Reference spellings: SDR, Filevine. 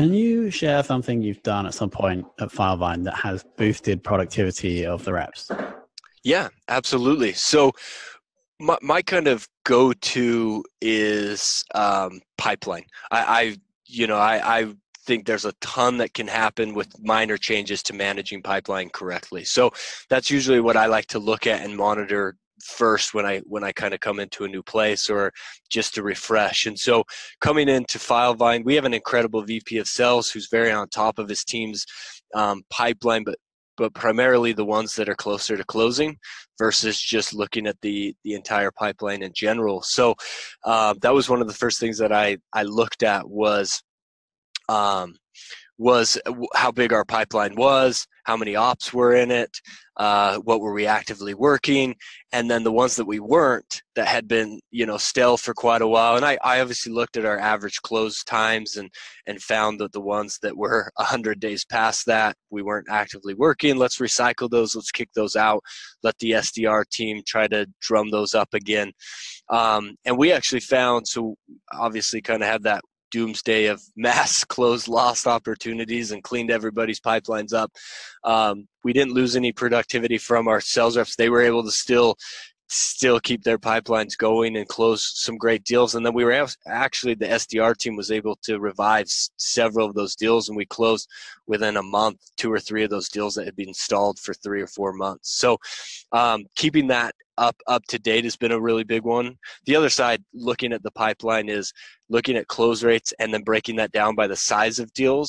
Can you share something you've done at some point at Filevine that has boosted productivity of the reps? Yeah, absolutely. So my kind of go-to is pipeline. I think there's a ton that can happen with minor changes to managing pipeline correctly. So that's usually what I like to look at and monitor first when I kind of come into a new place or just to refresh. And so coming into Filevine, we have an incredible VP of sales who's very on top of his team's pipeline, but primarily the ones that are closer to closing versus just looking at the entire pipeline in general. So that was one of the first things that I looked at was how big our pipeline was, how many ops were in it, what were we actively working, and then the ones that we weren't that had been, stale for quite a while. And I obviously looked at our average close times and found that the ones that were 100 days past that, we weren't actively working. Let's recycle those. Let's kick those out. Let the SDR team try to drum those up again. And we actually found, so obviously kind of have that doomsday of mass closed lost opportunities and cleaned everybody's pipelines up. We didn't lose any productivity from our sales reps. They were able to still keep their pipelines going and close some great deals. And then we were actually, the SDR team was able to revive several of those deals, and we closed within a month 2 or 3 of those deals that had been stalled for 3 or 4 months. So keeping that up to date has been a really big one. The other side, looking at the pipeline, is looking at close rates and then breaking that down by the size of deals.